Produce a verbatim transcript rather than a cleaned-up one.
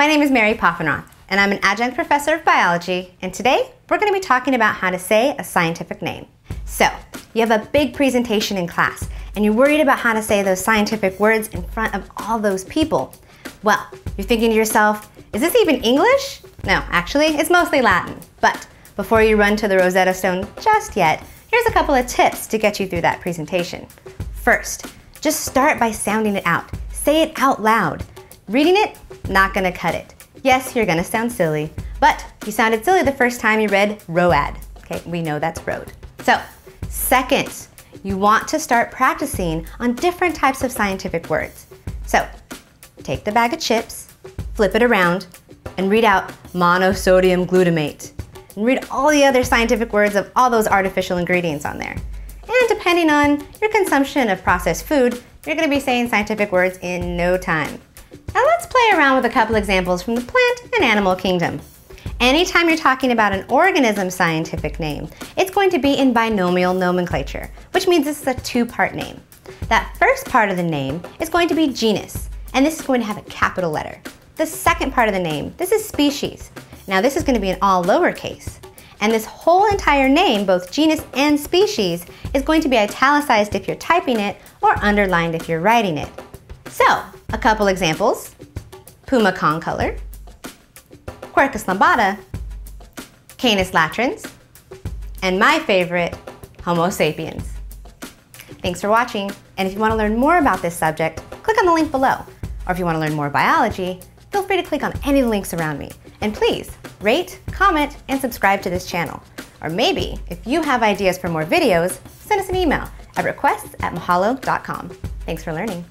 My name is Mary Poffenroth, and I'm an adjunct professor of biology, and today we're going to be talking about how to say a scientific name. So, you have a big presentation in class, and you're worried about how to say those scientific words in front of all those people. Well, you're thinking to yourself, is this even English? No, actually, it's mostly Latin. But before you run to the Rosetta Stone just yet, here's a couple of tips to get you through that presentation. First, just start by sounding it out. Say it out loud. Reading it, not gonna cut it. Yes, you're gonna sound silly, but you sounded silly the first time you read ROAD. Okay, we know that's road. So, second, you want to start practicing on different types of scientific words. So, take the bag of chips, flip it around, and read out monosodium glutamate. And read all the other scientific words of all those artificial ingredients on there. And depending on your consumption of processed food, you're gonna be saying scientific words in no time. Now let's play around with a couple examples from the plant and animal kingdom. Anytime you're talking about an organism's scientific name, it's going to be in binomial nomenclature, which means this is a two-part name. That first part of the name is going to be genus, and this is going to have a capital letter. The second part of the name, this is species. Now this is going to be in all lowercase. And this whole entire name, both genus and species, is going to be italicized if you're typing it or underlined if you're writing it. So, a couple examples. Puma concolor, Quercus lobata, Canis latrans, and my favorite, Homo sapiens. Thanks for watching, and if you want to learn more about this subject, click on the link below. Or if you want to learn more biology, feel free to click on any of the links around me. And please, rate, comment, and subscribe to this channel. Or maybe, if you have ideas for more videos, send us an email at requests at mahalo dot com. Thanks for learning.